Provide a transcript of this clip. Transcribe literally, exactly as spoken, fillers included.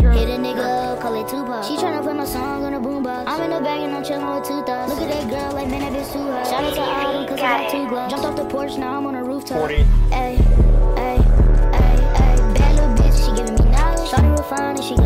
Hit a nigga up, call it Tupac. She tryna play my song on a boombox. I'm in the bag and I'm chillin' with two thoughts. Look at that girl, like man, that bitch too hot. Shout out to all them, cause I got two gloves. Jumped off the porch, now I'm on a rooftop. forty. Ayy, ayy, ayy, ayy. Bad little bitch, she giving me knowledge. Shawty refined and she